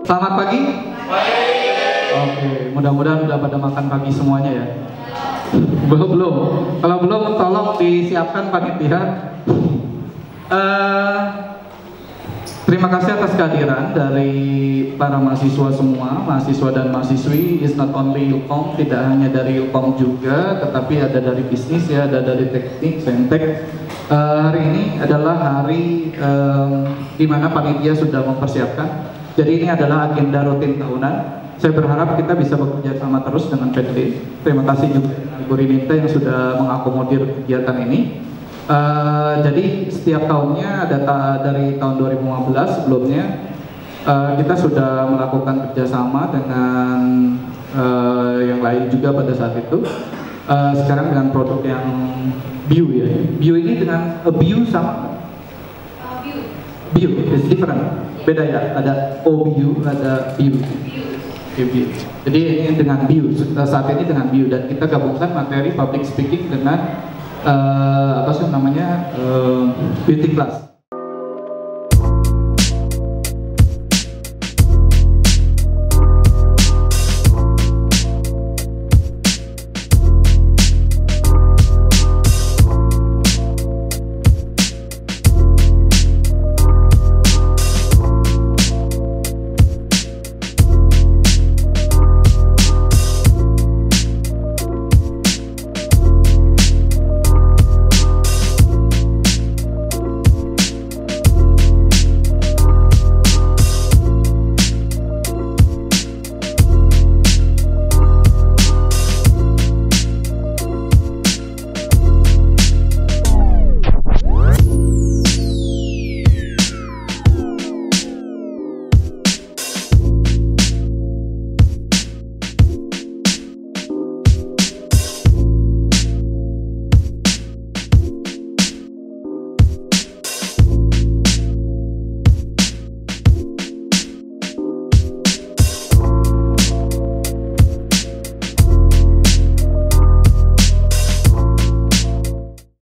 Selamat pagi. Oke, mudah-mudahan udah pada makan pagi semuanya ya. Belum. Kalau belum, tolong disiapkan panitia. Terima kasih atas kehadiran dari para mahasiswa semua, mahasiswa dan mahasiswi. It's not only Ilkom, tidak hanya dari Ilkom juga, tetapi ada dari bisnis ya, ada dari teknik, fintech. Hari ini adalah hari di mana panitia sudah mempersiapkan. Jadi ini adalah agenda rutin tahunan. Saya berharap kita bisa bekerja sama terus dengan PD. Terima kasih juga Bu Rinita yang sudah mengakomodir kegiatan ini. Jadi setiap tahunnya data dari tahun 2015 sebelumnya kita sudah melakukan kerjasama dengan yang lain juga pada saat itu. Sekarang dengan produk yang bio ya. Bio ini dengan bio sama bio is different. Beda ya. Ada OBU, ada bio. Jadi ini dengan bio. Saat ini dengan bio dan kita gabungkan materi public speaking dengan beauty class.